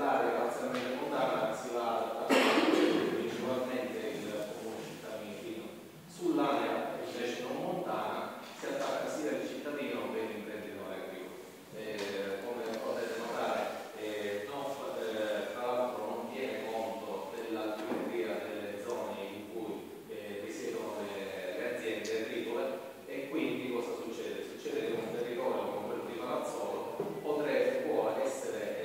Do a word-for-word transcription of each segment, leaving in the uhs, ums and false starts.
montare, parzialmente montata, si va ad attaccare principalmente il comune cittadino. Sull'area invece non montana si attacca sia il cittadino che l'imprenditore agricolo. Eh, come potete notare, eh, non, eh, tra l'altro non tiene conto della geometria delle zone in cui eh, risiedono le, le aziende agricole, e quindi cosa succede? Succede che un territorio come quello di Palazzolo potrebbe, può essere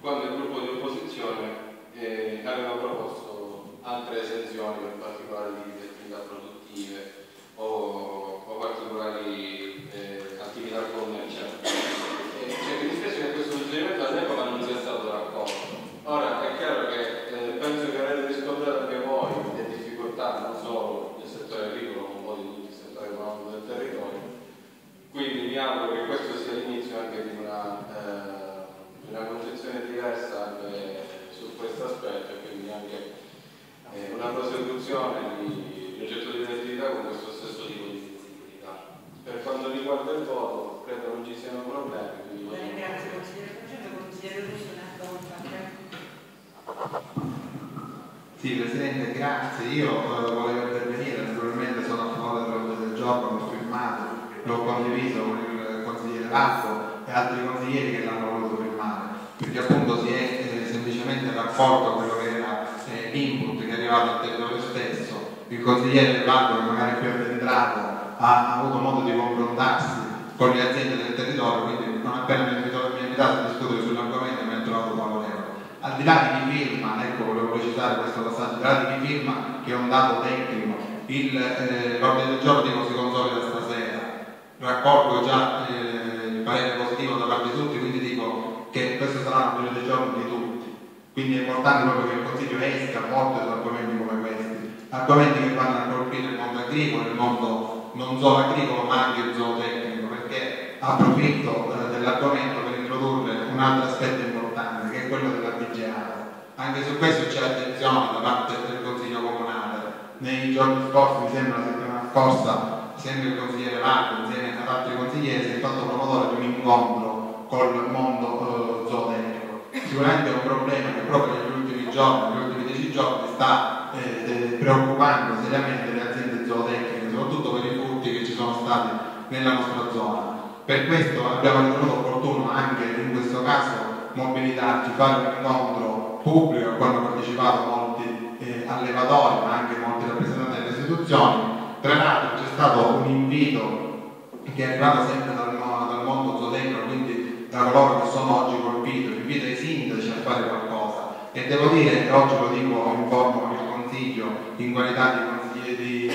quando il gruppo di opposizione eh, aveva proposto riguardo il voto credo non ci siano problemi. Quindi... Bene, grazie consigliere Concetto, consigliere Russo, una volta. Sì, Presidente, grazie. Io eh, volevo intervenire, naturalmente sono a favore della proposta del gioco, l'ho firmato, l'ho condiviso con il consigliere Raffo e altri consiglieri che l'hanno voluto firmare, perché appunto si è eh, semplicemente rapporto a quello che era eh, l'input che è arrivato al territorio stesso. Il consigliere Raffo, che magari più addentrato, ha avuto modo di confrontarsi con le aziende del territorio, quindi non appena mi è invitato a discutere sull'argomento mi ha trovato favorevole. Al di là di chi firma, ecco, volevo precisare questo passaggio, al di là di chi firma, che è un dato tecnico, l'ordine eh, del giorno si consolida stasera, raccolgo già eh, il parere positivo da parte di tutti, quindi dico che questo sarà l'ordine del giorno di tutti, quindi è importante proprio che il Consiglio esca molto da argomenti come questi, argomenti che vanno a colpire il mondo agricolo, il mondo non solo agricolo ma anche zootecnico, perché approfitto eh, dell'argomento per introdurre un altro aspetto importante che è quello della D G A. Anche su questo c'è attenzione da parte del Consiglio Comunale. Nei giorni scorsi, mi sembra la settimana scorsa, sempre il consigliere Marco insieme ad altri consiglieri si è fatto promotore di un incontro col mondo eh, zootecnico. Sicuramente è un problema che proprio negli ultimi giorni, negli ultimi dieci giorni sta eh, preoccupando seriamente le aziende zootecniche, soprattutto per i furti che ci sono stati nella nostra zona. Per questo abbiamo ritenuto opportuno anche in questo caso mobilitarci, fare un incontro pubblico a cui hanno partecipato molti eh, allevatori ma anche molti rappresentanti delle istituzioni. Tra l'altro c'è stato un invito che è arrivato sempre dal, dal mondo zootecnico, quindi da coloro che sono oggi colpiti, invito ai sindaci a fare qualcosa, e devo dire, e oggi lo dico in forma del consiglio in qualità di consigliere di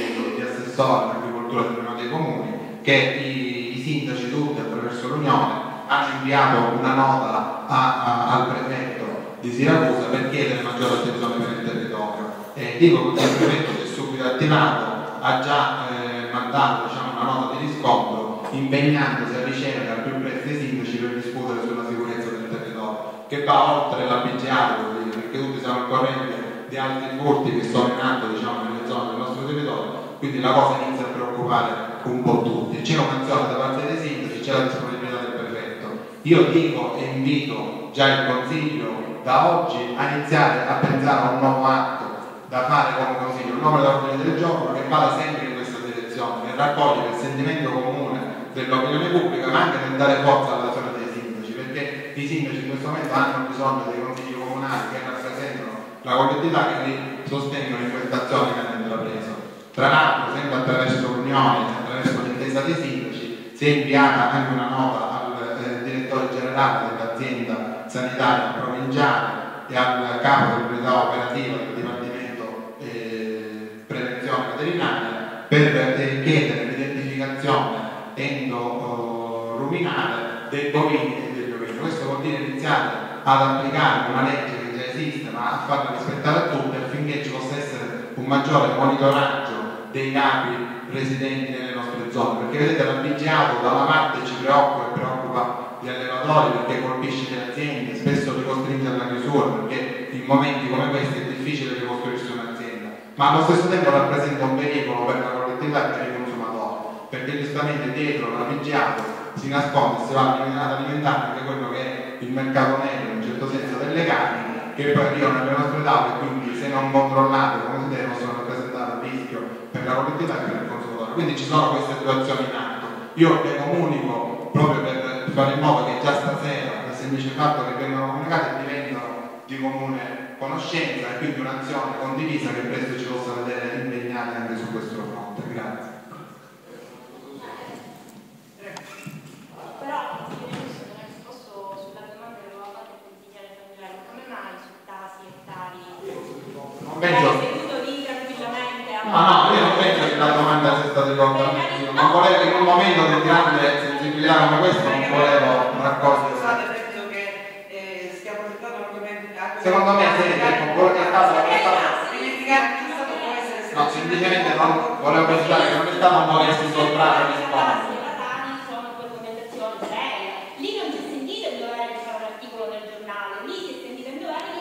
l'agricoltura dell'Unione dei Comuni, che i, i sindaci tutti attraverso l'Unione hanno inviato una nota a, a, al prefetto di Siracusa per chiedere maggiore attenzione per il territorio, e dico che il prefetto si è subito attivato, ha già eh, mandato, diciamo, una nota di riscontro impegnandosi a ricevere al più presto i sindaci per discutere sulla sicurezza del territorio, che va oltre la P G A, perché tutti siamo al corrente di altri furti che sono in atto, diciamo, nelle zone del nostro territorio. Quindi la cosa inizia a preoccupare un po' tutti. C'è un'azione da parte dei sindaci, c'è la disponibilità del prefetto. Io dico e invito già il Consiglio da oggi a iniziare a pensare a un nuovo atto da fare come Consiglio, un nuovo ordine del giorno che vada sempre in questa direzione, che raccoglie il sentimento comune dell'opinione pubblica, ma anche nel dare forza all'azione dei sindaci, perché i sindaci in questo momento hanno bisogno dei consigli comunali che rappresentano la collettività, che li sostengono in questa azione che hanno intrapreso. Tra l'altro, sempre attraverso l'Unione, attraverso l'intesa dei sindaci, si è inviata anche una nota al eh, direttore generale dell'azienda sanitaria provinciale e al capo dell'unità operativa del Dipartimento eh, Prevenzione Veterinaria per eh, chiedere l'identificazione endoruminale dei bovini e degli ovini. Questo vuol dire iniziare ad applicare una legge che già esiste, ma a farla rispettare a tutti, affinché ci possa essere un maggiore monitoraggio dei capi residenti nelle nostre zone, perché vedete l'abbigliato da una parte ci preoccupa e preoccupa gli allevatori, perché colpisce le aziende, spesso li costringe alla chiusura, perché in momenti come questi è difficile ricostruirsi un'azienda, ma allo stesso tempo rappresenta un pericolo per la collettività e per i consumatori, perché giustamente dietro l'abbigliato si nasconde e si va ad alimentare anche quello che è il mercato nero, in un certo senso delle carni, che poi arrivano alle nostre tavole, quindi se non controllate come si deve possono rappresentare il rischio per la collettività e per il consumatore. Quindi ci sono queste due azioni in atto. Io le comunico proprio per fare in modo che già stasera, dal semplice fatto che vengono comunicate, diventano di comune conoscenza, e quindi un'azione condivisa che presto ci possa vedere impegnati anche su questo fronte. Grazie. Ma volevo in un momento di grande sensibilità come questo, non volevo raccogliere. Scusate, penso che eh, stiamo portando un argomento. Secondo me, se è quello che è stato. No, semplicemente non volevo pensare che non è stato un po' che si sottrae risposta.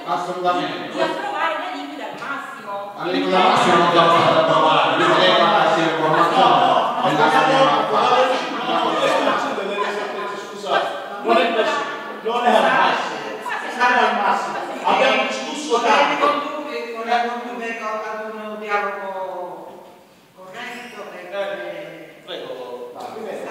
Assolutamente. Di approvare la liquida al massimo. La liquida al massimo non siamo stati approvati, non è una classifica informazione.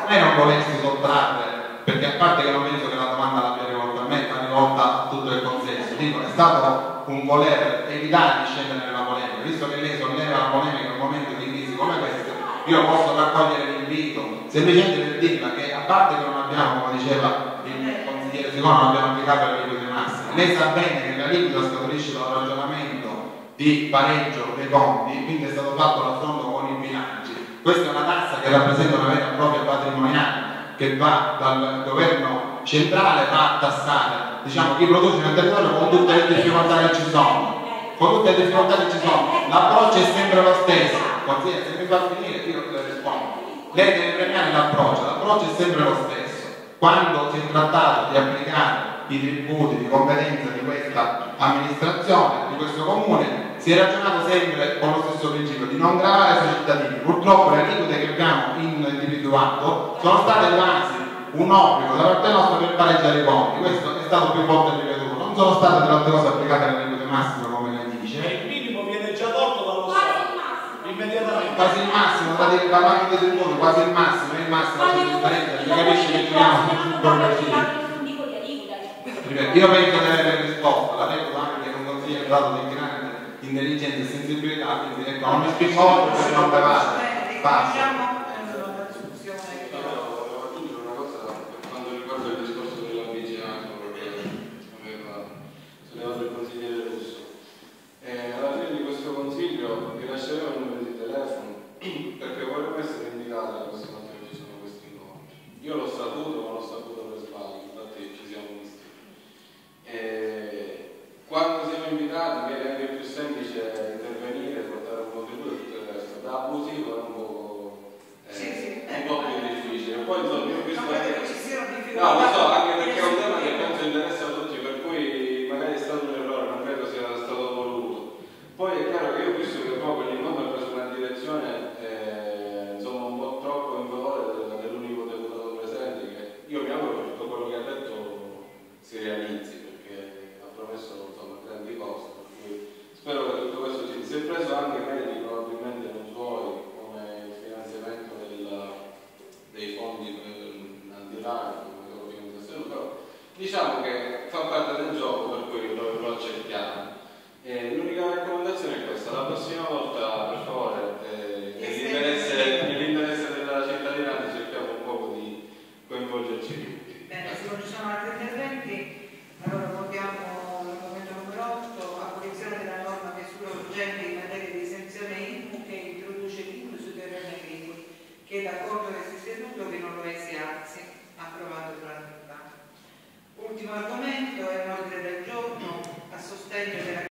me non volessi sottrarre, perché a parte che non penso che la domanda l'abbia rivolta a me, ma rivolta a tutto il consenso, dico, è stato un voler evitare di scendere nella polemica, visto che lei solleva la polemica in un momento di crisi come questo, io posso raccogliere l'invito, semplicemente per dirla che a parte che non abbiamo, come diceva il consigliere Sicona, non abbiamo applicato la liquida di massa, lei sa bene che la liquida scaturisce dal ragionamento di pareggio dei conti, quindi è stato fatto l'affronto con i bilanci. Questa è una tassa che rappresenta una vera e propria patrimoniale, che va dal governo centrale va a tassare, diciamo, chi produce nel territorio con tutte le difficoltà che ci sono, con tutte le difficoltà che ci sono. L'approccio è sempre lo stesso, consigliere, se mi fa finire io le rispondo. Lei deve premiare l'approccio, l'approccio è sempre lo stesso. Quando si è trattato di applicare i tributi di competenza di questa amministrazione, di questo comune, si è ragionato sempre con lo stesso principio di non gravare sui cittadini. Purtroppo le aliquote che abbiamo individuato sono state quasi un obbligo da parte nostra per pareggiare i conti, questo è stato più volte ripetuto, non sono state tante cose applicate alle aliquote massime come lei dice. E il minimo viene già tolto dallo Stato immediatamente. Quasi il massimo, state parlando di tributo, quasi il massimo, è il massimo di differenza, si capisce che giriamo progressivamente. Io penso di aver risposto, la penso anche che un consiglio è dato di grande intelligenza e sensibilità, quindi ecco, non mi spiego perché non bevate, basta. Volevo aggiungere una cosa per quanto riguarda il discorso dell'avvicinato che aveva sollevato il consigliere Russo. Alla fine di questo consiglio vi lasceremo il numero di telefono perché volevo essere indicato la prossima volta che ci sono questi incontri. Io l'ho saputo, ma l'ho saputo per sbaglio, infatti ci siamo visti. E quando siamo invitati viene anche più semplice intervenire, portare un contributo e tutto il resto. Da abusivo è un po', eh, sì, sì. Un po' più difficile. Poi insomma io ho visto anche, no, lo so, anche perché è un tema che penso interessa a tutti, per cui magari è stato un errore, non credo sia stato voluto. Poi è chiaro che io ho visto che poi quell'incontro ha preso una direzione eh, insomma un po' troppo in favore dell'unico deputato presente, che io mi auguro che tutto quello che ha detto si realizzi. Insomma, grandi cose, spero che tutto questo ci sia preso anche meriti probabilmente non suoi come il finanziamento del, dei fondi al di là, come quello che mi interessa, però diciamo